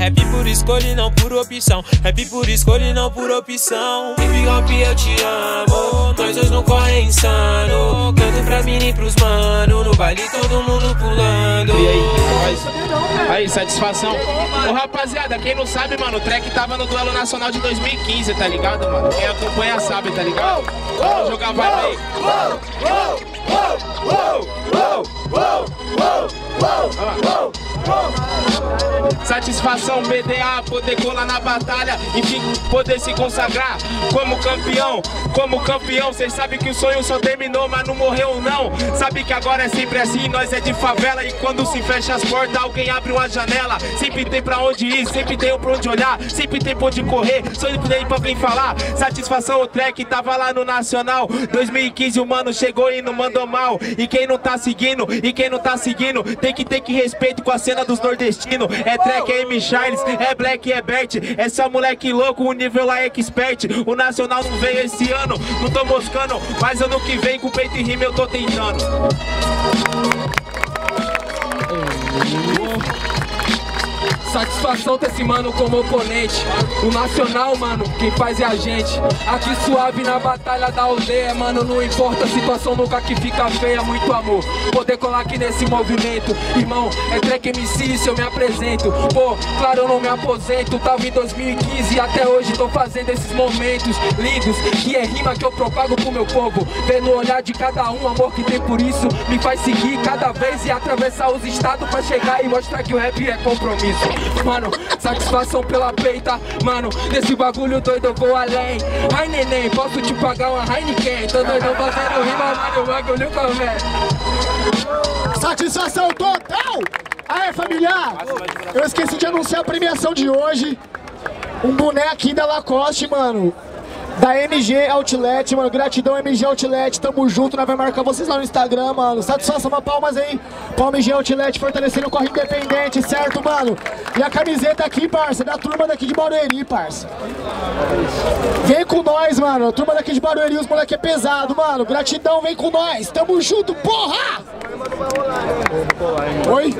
Rap por escolha e não por opção. Rap por escolha e não por opção. Hip hop, eu te amo. Nós dois não corre insano. Canto pra mim e pros mano. No baile todo mundo pulando. E aí, nós? Aí, satisfação. Ô, rapaziada, quem não sabe, mano, o track tava no duelo nacional de 2015, tá ligado, mano? Quem acompanha sabe, tá ligado? Vamos jogar vibe aí. Satisfação, BDA, poder colar na batalha e poder se consagrar como campeão, como campeão. Cês sabem que o sonho só terminou, mas não morreu não. Sabe que agora é sempre assim, nós é de favela. E quando se fecha as portas, alguém abre uma janela. Sempre tem pra onde ir, sempre tem pra onde olhar, sempre tem pra onde correr, sempre tem pra quem falar. Satisfação, o track tava lá no nacional 2015, o mano chegou e não mandou mal. E quem não tá seguindo, tem que ter que respeito com a cena dos nordestinos. É track, é M. Charles, é Black, é Bert. É só moleque louco, o nível lá é expert. O nacional não veio esse ano, não tô moscando, mas ano que vem com peito e rima eu tô tentando. Satisfação ter esse mano como oponente. O nacional, mano, quem faz é a gente. Aqui suave na batalha da aldeia, mano, não importa a situação, nunca que fica feia. Muito amor, poder colar aqui nesse movimento. Irmão, é track MC, se eu me apresento. Pô, claro, eu não me aposento. Tava em 2015 e até hoje tô fazendo esses momentos lindos, que é rima que eu propago pro meu povo. Vendo no olhar de cada um, amor que tem por isso, me faz seguir cada vez e atravessar os estados pra chegar e mostrar que o rap é compromisso. Mano, satisfação pela peita, mano, desse bagulho doido eu vou além. Ai neném, posso te pagar uma Heineken. Tô doidão fazendo rima, mano, o bagulho também. Satisfação total! Aê, familiar! Eu esqueci de anunciar a premiação de hoje. Um bonequinho da Lacoste, mano, da MG Outlet, mano. Gratidão, MG Outlet, tamo junto, nós vai marcar vocês lá no Instagram, mano. Satisfação, uma palmas aí pra MG Outlet, fortalecendo o corre independente, certo, mano? E a camiseta aqui, parça, da turma daqui de Barueri, parça. Vem com nós, mano, a turma daqui de Barueri, os moleque é pesado, mano. Gratidão, vem com nós, tamo junto, porra! Oi?